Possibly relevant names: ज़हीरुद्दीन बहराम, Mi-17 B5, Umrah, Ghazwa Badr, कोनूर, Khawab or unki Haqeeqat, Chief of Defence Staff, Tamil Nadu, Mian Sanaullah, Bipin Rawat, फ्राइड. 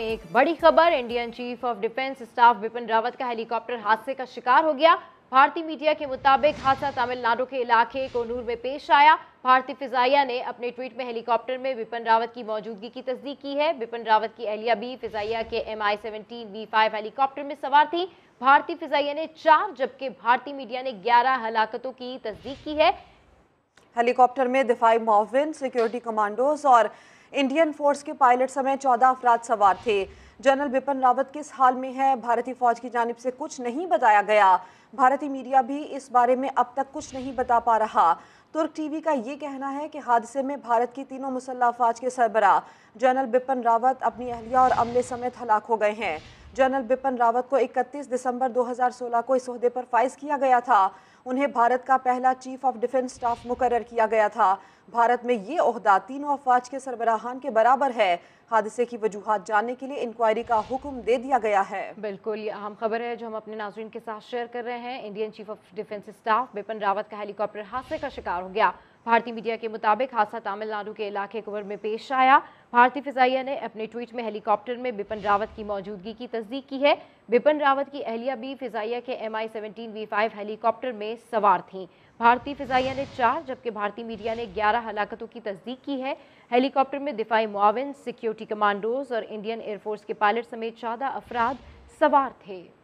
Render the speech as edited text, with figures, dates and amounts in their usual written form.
में एक बड़ी खबर, Indian chief of defence staff Bipin Rawat का हेलीकॉप्टर हादसे का शिकार हो गया। भारतीय मीडिया के मुताबिक हादसा तमिलनाडु के इलाके कोनूर में पेश आया। भारतीय फिजाइया ने अपने ट्वीट में हेलीकॉप्टर में बिपिन रावत की मौजूदगी की तस्दीक की है। बिपिन रावत की अहलिया भी फिजाइया के Mi-17 B5 हेलीकॉप्टर में सवार थी। भारतीय फिजाइया ने 4 जबकि भारतीय मीडिया ने 11 हलाकतों की तस्दीक की है। हेलीकॉप्टर में दिफाई मॉविन, सिक्योरिटी कमांडोज और इंडियन फोर्स के पायलट समेत 14 अफराद सवार थे। जनरल बिपिन रावत किस हाल में है, भारतीय फौज की जानिब से कुछ नहीं बताया गया। भारतीय मीडिया भी इस बारे में अब तक कुछ नहीं बता पा रहा। तुर्क टीवी का ये कहना है कि हादसे में भारत की 3 मुसल्ह अफवाज के सरबरा जनरल बिपिन रावत, अपनी अहलिया और अमले समेत हलाक हो गए हैं। जनरल बिपिन रावत को 31 दिसंबर 2016 को इस ओहदे पर फाइज किया गया था। उन्हें भारत का पहला चीफ ऑफ डिफेंस स्टाफ मुकर्रर किया गया था। भारत में ये ओहदा 3 अफवाज के सरबराहान के बराबर है। हादसे की वजूहात जानने के लिए इंक्वायरी का हुक्म दे दिया गया है। बिल्कुल, ये अहम खबर है जो हम अपने नाज़रीन के साथ शेयर कर रहे हैं। Indian chief of defence staff Bipin Rawat का हेलीकॉप्टर हादसे का शिकार हो गया। भारतीय मीडिया के मुताबिक हादसा तमिलनाडु के इलाके कोनूर में पेश आया। भारतीय फिजाइया ने अपने ट्वीट में हेलीकॉप्टर में बिपिन रावत की मौजूदगी की तस्दीक की है। बिपिन रावत की अहलिया भी फिजाइया के Mi-17 B5 हेलीकॉप्टर में सवार थीं। भारतीय फिजाइया ने 4 जबकि भारतीय मीडिया ने 11 हलाकतों की तस्दीक की है। हेलीकॉप्टर में दिफाई मुआविन, सिक्योरिटी कमांडोज और इंडियन एयरफोर्स के पायलट समेत 14 अफराद सवार थे।